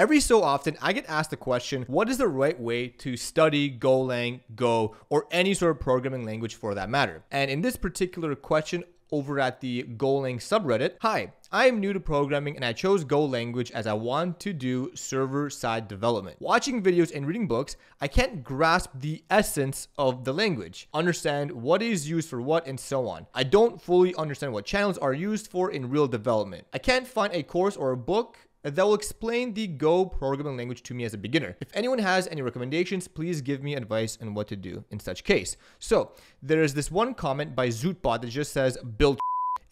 Every so often, I get asked the question, what is the right way to study Golang, Go, or any sort of programming language for that matter? And in this particular question over at the Golang subreddit, hi, I am new to programming and I chose Go language as I want to do server-side development. Watching videos and reading books, I can't grasp the essence of the language, understand what is used for what and so on. I don't fully understand what channels are used for in real development. I can't find a course or a book that will explain the Go programming language to me as a beginner. If anyone has any recommendations, please give me advice on what to do in such case. So there is this one comment by Zoobot that just says build,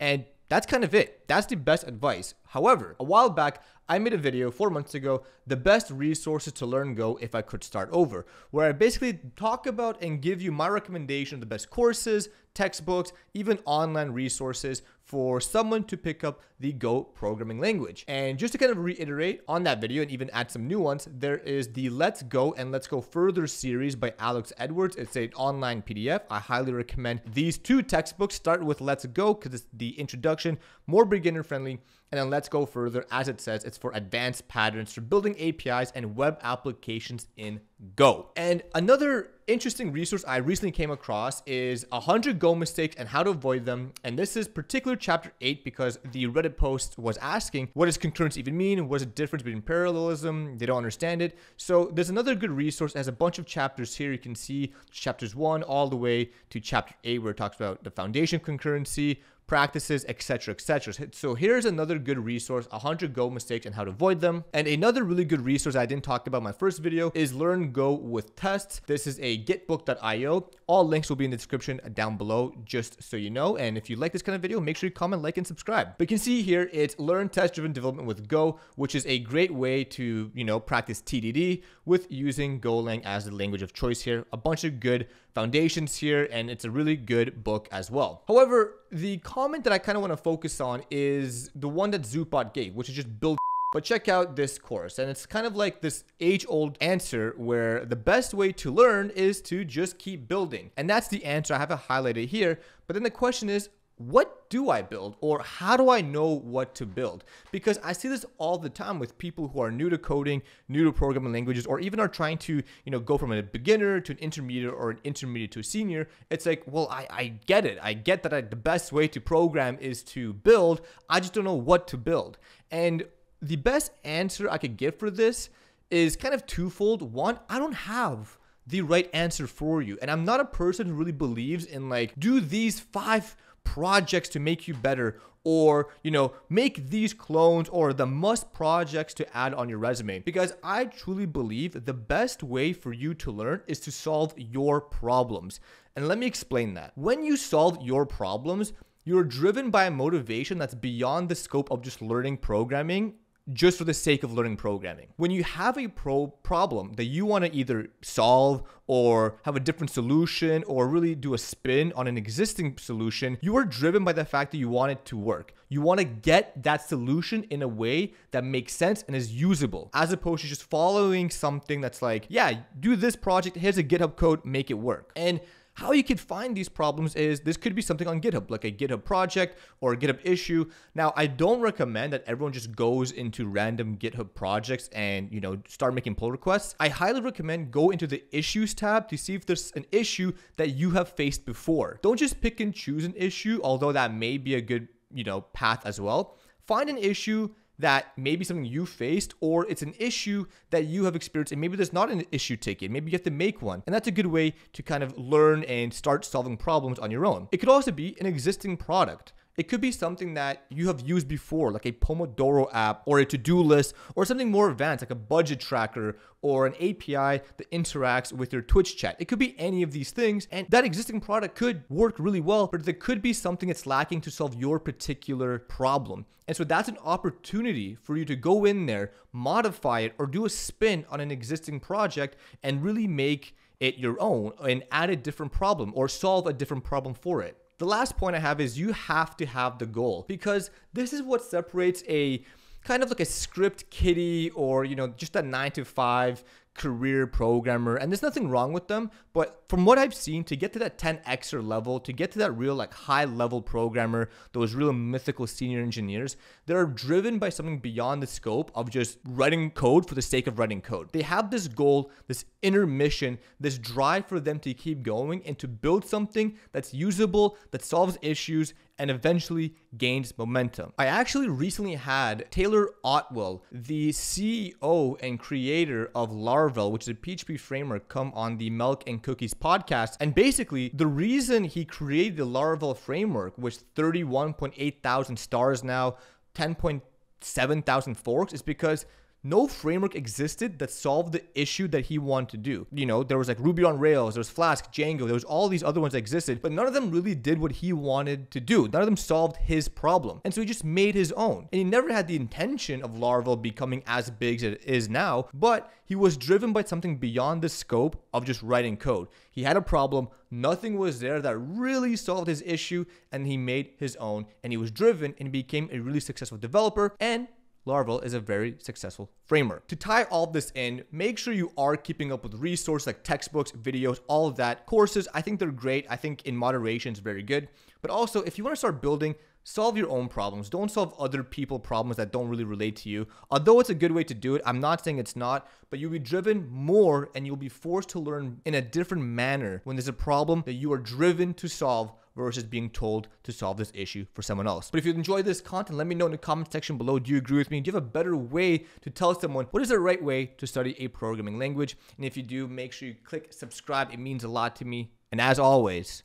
and that's kind of it. That's the best advice. However, a while back, I made a video 4 months ago, the best resources to learn Go if I could start over, where I basically talk about and give you my recommendation of the best courses, textbooks, even online resources for someone to pick up the Go programming language. And just to kind of reiterate on that video and even add some nuance, there is the Let's Go and Let's Go Further series by Alex Edwards. It's an online PDF. I highly recommend these two textbooks. Start with Let's Go because it's the introduction, more beginner friendly, and then Let's Go Further, as it says, it's for advanced patterns for building APIs and web applications in Go. And another interesting resource I recently came across is 100 Go mistakes and how to avoid them. And this is particular chapter 8 because the Reddit post was asking, what does concurrence even mean? What's the difference between parallelism? They don't understand it. So there's another good resource. It has a bunch of chapters here. You can see chapters 1 all the way to chapter 8 where it talks about the foundation concurrency, practices, etc., etc. So here's another good resource, 100 Go mistakes and how to avoid them. And another really good resource I didn't talk about in my first video is Learn Go with Tests. This is a gitbook.io. All links will be in the description down below, just so you know. And if you like this kind of video, make sure you comment, like, and subscribe. But you can see here, it's learn test-driven development with Go, which is a great way to, you know, practice TDD with using Golang as the language of choice here. A bunch of good foundations here, and it's a really good book as well. However, the comment that I kind of want to focus on is the one that Zoobot gave, which is just build. But check out this course, and it's kind of like this age-old answer where the best way to learn is to just keep building. And that's the answer. I have it highlighted here. But then the question is, what do I build, or how do I know what to build? Because I see this all the time with people who are new to coding, new to programming languages, or even are trying to, you know, go from a beginner to an intermediate or an intermediate to a senior. It's like, well, I get it. I get that the best way to program is to build. I just don't know what to build. And the best answer I could give for this is kind of twofold. One, I don't have the right answer for you. And I'm not a person who really believes in like, do these 5 projects to make you better, or, you know, make these clones or the must projects to add on your resume. Because I truly believe the best way for you to learn is to solve your problems. And let me explain that. When you solve your problems, you're driven by a motivation that's beyond the scope of just learning programming just for the sake of learning programming. When you have a problem that you want to either solve or have a different solution or really do a spin on an existing solution, you are driven by the fact that you want it to work. You want to get that solution in a way that makes sense and is usable, as opposed to just following something that's like, yeah, do this project, here's a GitHub code, make it work. And how you could find these problems is this could be something on GitHub, like a GitHub project or a GitHub issue. Now, I don't recommend that everyone just goes into random GitHub projects and, you know, start making pull requests. I highly recommend go into the issues tab to see if there's an issue that you have faced before. Don't just pick and choose an issue, although that may be a good, you know, path as well. Find an issue that maybe something you faced, or it's an issue that you have experienced, and maybe there's not an issue ticket, maybe you have to make one. And that's a good way to kind of learn and start solving problems on your own. It could also be an existing product. It could be something that you have used before, like a Pomodoro app or a to-do list or something more advanced, like a budget tracker or an API that interacts with your Twitch chat. It could be any of these things, and that existing product could work really well, but there could be something that's lacking to solve your particular problem. And so that's an opportunity for you to go in there, modify it, or do a spin on an existing project and really make it your own and add a different problem or solve a different problem for it. The last point I have is you have to have the goal, because this is what separates a kind of like a script kiddie or, you know, just a 9-to-5 career programmer, and there's nothing wrong with them, but from what I've seen, to get to that 10xer level, to get to that real like high level programmer, those real mythical senior engineers, they're driven by something beyond the scope of just writing code for the sake of writing code. They have this goal, this inner mission, this drive for them to keep going and to build something that's usable, that solves issues, and eventually gains momentum. I actually recently had Taylor Otwell, the CEO and creator of Laravel, which is a PHP framework, come on the Milk and Cookies podcast. And basically, the reason he created the Laravel framework, which 31.8 thousand stars now, 10.7 thousand forks, is because no framework existed that solved the issue that he wanted to do. You know, there was like Ruby on Rails, there was Flask, Django, there was all these other ones that existed, but none of them really did what he wanted to do. None of them solved his problem. And so he just made his own. And he never had the intention of Laravel becoming as big as it is now, but he was driven by something beyond the scope of just writing code. He had a problem, nothing was there that really solved his issue, and he made his own, and he was driven and became a really successful developer, and Laravel is a very successful framework. To tie all this in, make sure you are keeping up with resources like textbooks, videos, all of that. Courses, I think they're great. I think in moderation is very good. But also, if you want to start building, solve your own problems. Don't solve other people's problems that don't really relate to you. Although it's a good way to do it, I'm not saying it's not, but you'll be driven more and you'll be forced to learn in a different manner when there's a problem that you are driven to solve versus being told to solve this issue for someone else. But if you enjoy this content, let me know in the comment section below. Do you agree with me? Do you have a better way to tell someone what is the right way to study a programming language? And if you do, make sure you click subscribe. It means a lot to me. And as always,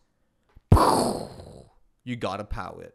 you gotta pow it.